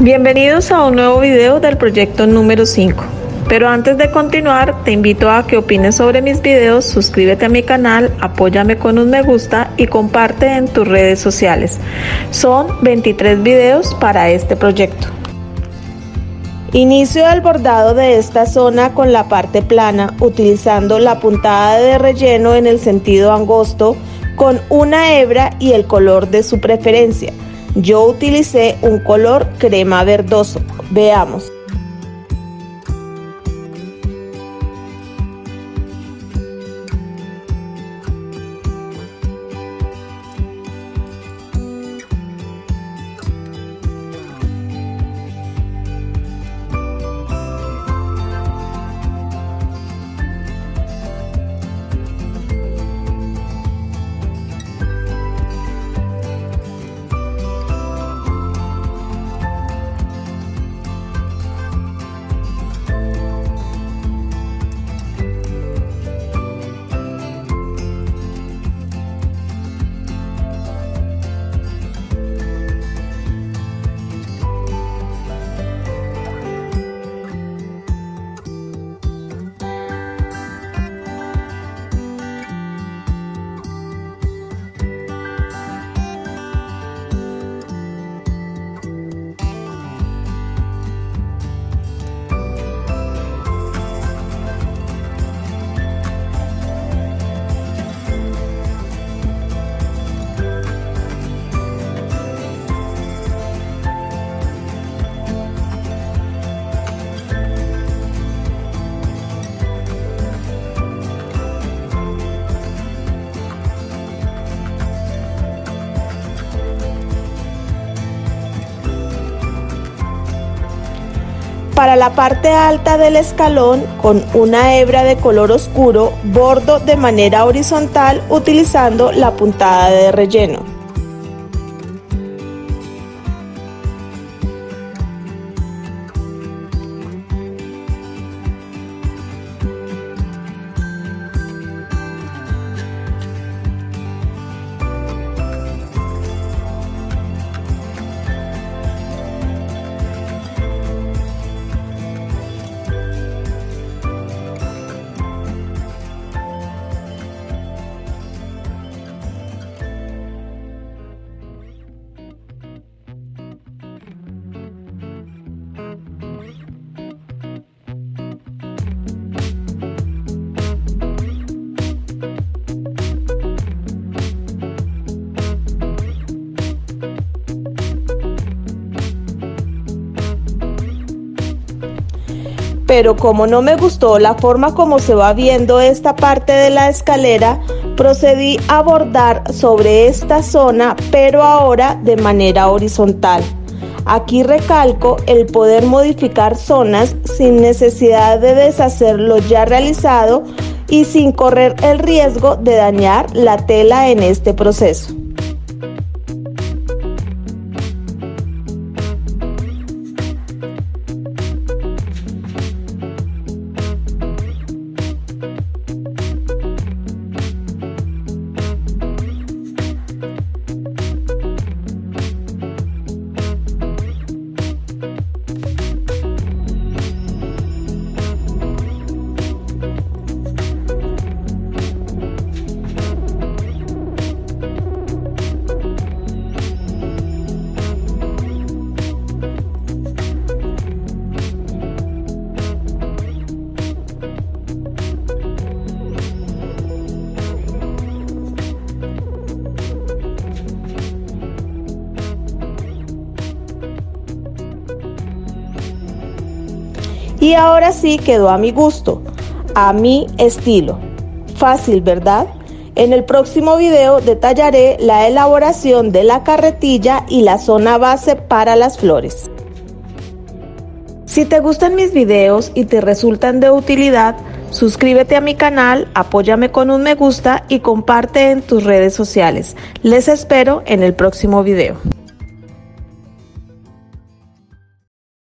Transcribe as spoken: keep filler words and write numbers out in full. Bienvenidos a un nuevo video del proyecto número cinco. Pero antes de continuar, te invito a que opines sobre mis videos, suscríbete a mi canal, apóyame con un me gusta y comparte en tus redes sociales. Son veintitrés videos para este proyecto. Inicio el bordado de esta zona con la parte plana, utilizando la puntada de relleno en el sentido angosto con una hebra y el color de su preferencia. Yo utilicé un color crema verdoso. Veamos. Para la parte alta del escalón, con una hebra de color oscuro, bordo de manera horizontal utilizando la puntada de relleno. Pero como no me gustó la forma como se va viendo esta parte de la escalera, procedí a bordar sobre esta zona, pero ahora de manera horizontal. Aquí recalco el poder modificar zonas sin necesidad de deshacer lo ya realizado y sin correr el riesgo de dañar la tela en este proceso. Y ahora sí quedó a mi gusto, a mi estilo. Fácil, ¿verdad? En el próximo video detallaré la elaboración de la carretilla y la zona base para las flores. Si te gustan mis videos y te resultan de utilidad, suscríbete a mi canal, apóyame con un me gusta y comparte en tus redes sociales. Les espero en el próximo video.